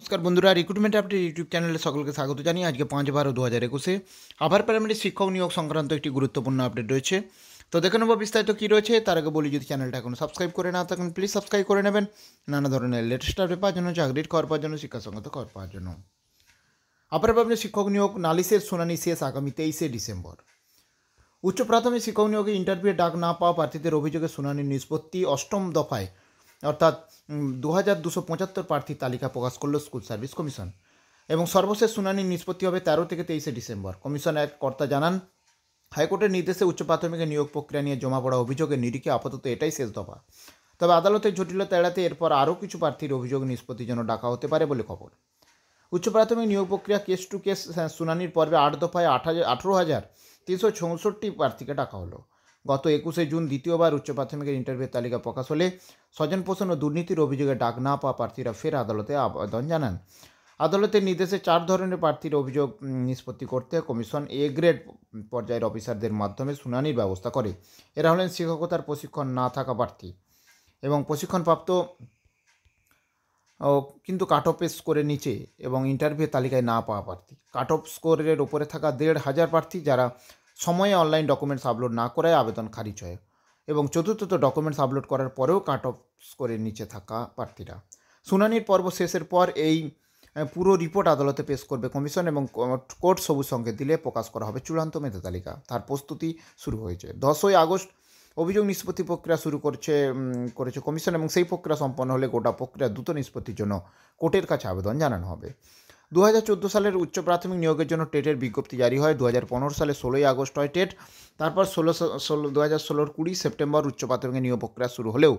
নমস্কার বন্ধুরা, recruitment update YouTube চ্যানেলে সকলকে স্বাগত জানিয়ে আজকে 5/12/2021-এ আবার প্রাইমারি শিক্ষক নিয়োগ সংক্রান্ত একটি গুরুত্বপূর্ণ আপডেট রয়েছে। তো দেখে নেব বিস্তারিত কী রয়েছে। তার আগে বলি, যদি চ্যানেলটা এখনো সাবস্ক্রাইব করে না থাকেন প্লিজ সাবস্ক্রাইব করে নেবেন, নানা ধরনের লেটেস্ট আপডেট পাওয়ার জন্য, চাকরির খবর পাওয়ার জন্য, শিক্ষা সংক্রান্ত খবর পাওয়ার জন্য। আপার প্রাইমারি শিক্ষক নিয়োগ নালিশের শুনানি শেষ আগামী 23শে ডিসেম্বর। উচ্চ প্রাথমিক শিক্ষক নিয়োগে ইন্টারভিউ ডাক না পাওয়া প্রার্থীদের অভিযোগে শুনানির নিষ্পত্তি। অষ্টম দফায় অর্থাৎ 2275 প্রার্থীর তালিকা প্রকাশ করল স্কুল সার্ভিস কমিশন এবং সর্বশেষ শুনানির নিষ্পত্তি হবে 13 থেকে 23শে ডিসেম্বর। কমিশন এক কর্তা জানান, হাইকোর্টের নির্দেশে উচ্চ প্রাথমিকের নিয়োগ প্রক্রিয়া নিয়ে জমা পড়া অভিযোগের নিরিখে আপাতত এটাই শেষ দফা। তবে আদালতের জটিলতা এড়াতে এরপর আরও কিছু প্রার্থীর অভিযোগ নিষ্পত্তির জন্য ডাকা হতে পারে বলে খবর। উচ্চ প্রাথমিক নিয়োগ প্রক্রিয়া কেস টু কেস শুনানির পর্বে 8 দফায় 18,364 প্রার্থীকে ডাকা হলো। গত 21শে জুন দ্বিতীয়বার উচ্চ প্রাথমিকের ইন্টারভিউ তালিকা প্রকাশ হলে স্বজন পোষণ ও দুর্নীতির অভিযোগে ডাক না পাওয়া প্রার্থীরা ফের আদালতে আবেদন জানান। আদালতের নির্দেশে 4 ধরনের প্রার্থীর অভিযোগ নিষ্পত্তি করতে কমিশন এ গ্রেড পর্যায়ের অফিসারদের মাধ্যমে শুনানির ব্যবস্থা করে। এরা হলেন শিক্ষকতার প্রশিক্ষণ না থাকা প্রার্থী এবং প্রশিক্ষণপ্রাপ্ত কিন্তু কাট অফ স্কোরের নিচে এবং ইন্টারভিউ তালিকায় না পাওয়া প্রার্থী, কাট অফ স্কোরের ওপরে থাকা 1,500 প্রার্থী যারা সময়ে অনলাইন ডকুমেন্টস আপলোড না করায় আবেদন খারিজ হয়, এবং চতুর্থত ডকুমেন্টস আপলোড করার পরেও কাট অফ স্কোরের নিচে থাকা প্রার্থীরা। শুনানির পর্ব শেষের পর এই পুরো রিপোর্ট আদালতে পেশ করবে কমিশন এবং কোর্ট সবুজ সংকেত দিলে প্রকাশ করা হবে চূড়ান্ত মেধা তালিকা। তার প্রস্তুতি শুরু হয়েছে। 10ই আগস্ট অভিযোগ নিষ্পত্তি প্রক্রিয়া শুরু করেছে কমিশন এবং সেই প্রক্রিয়া সম্পন্ন হলে গোটা প্রক্রিয়া দ্রুত নিষ্পত্তির জন্য কোর্টের কাছে আবেদন জানানো হবে। 2014 সালের উচ্চ প্রাথমিক নিয়োগের জন্য টেটের বিজ্ঞপ্তি জারি হয়। 2015 সালে 16ই আগস্ট হয় টেট। তারপর 2016-র 20 সেপ্টেম্বর উচ্চ প্রাথমিক নিয়োগ প্রক্রিয়া শুরু হলেও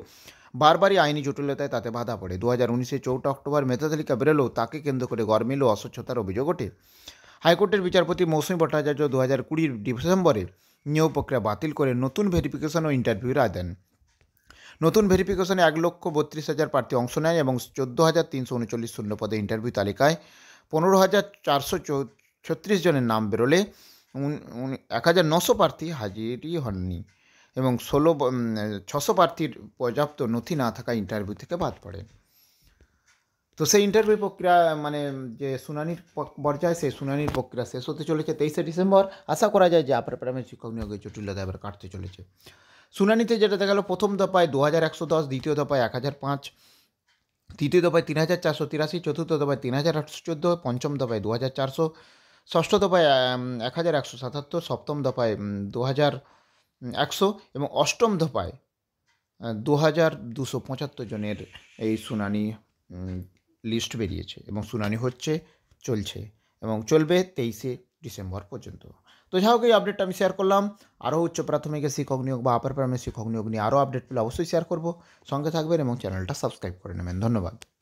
বারবারই আইনি জটিলতায় তাতে বাধা পড়ে। 2019-এ 4ই অক্টোবর মেধা তালিকা বেরোলেও তাকে কেন্দ্র করে গরমিল ও অস্বচ্ছতার অভিযোগ ওঠে। হাইকোর্টের বিচারপতি মৌসুমী ভট্টাচার্য 2020-র ডিসেম্বরে নিয়োগ প্রক্রিয়া বাতিল করে নতুন ভেরিফিকেশন ও ইন্টারভিউ রায় দেন। নতুন ভেরিফিকেশনে 1,32,000 প্রার্থী অংশ নেয় এবং 14,339 শূন্য পদে ইন্টারভিউ তালিকায় 15,436 জনের নাম বেরোলে 1,900 প্রার্থী হাজিরই হননি এবং 600 প্রার্থীর পর্যাপ্ত নথি না থাকা ইন্টারভিউ থেকে বাদ পড়ে। তো সেই ইন্টারভিউ প্রক্রিয়া মানে যে শুনানির পর্যায়ে, সেই শুনানির প্রক্রিয়া শেষ হতে চলেছে 23শে ডিসেম্বর। আশা করা যায় যে আপার প্রাইমারি শিক্ষক নিয়োগের জটিলতা এবার কাটতে চলেছে। শুনানিতে যেটা দেখা গেল, প্রথম দফায় 2,110, দ্বিতীয় দফায় 1,005, তৃতীয় দফায় 3,483, চতুর্থ দফায় 3,814, পঞ্চম দফায় 2,400, ষষ্ঠ দফায় 1,177, সপ্তম দফায় 2,100 এবং অষ্টম দফায় 2,275 জনের এই শুনানি লিস্ট বেরিয়েছে এবং শুনানি চলছে এবং চলবে 23শে ডিসেম্বর পর্যন্ত। তো যাই হোক, এই আপডেটটা আমি শেয়ার করলাম। আরও উচ্চ প্রাথমিকের শিক্ষক নিয়োগ বা আপার প্রাইমারি শিক্ষক নিয়োগ নিয়ে আরও আপডেট পেলে অবশ্যই শেয়ার করব। সঙ্গে থাকবেন এবং চ্যানেলটা সাবস্ক্রাইব করে নেবেন। ধন্যবাদ।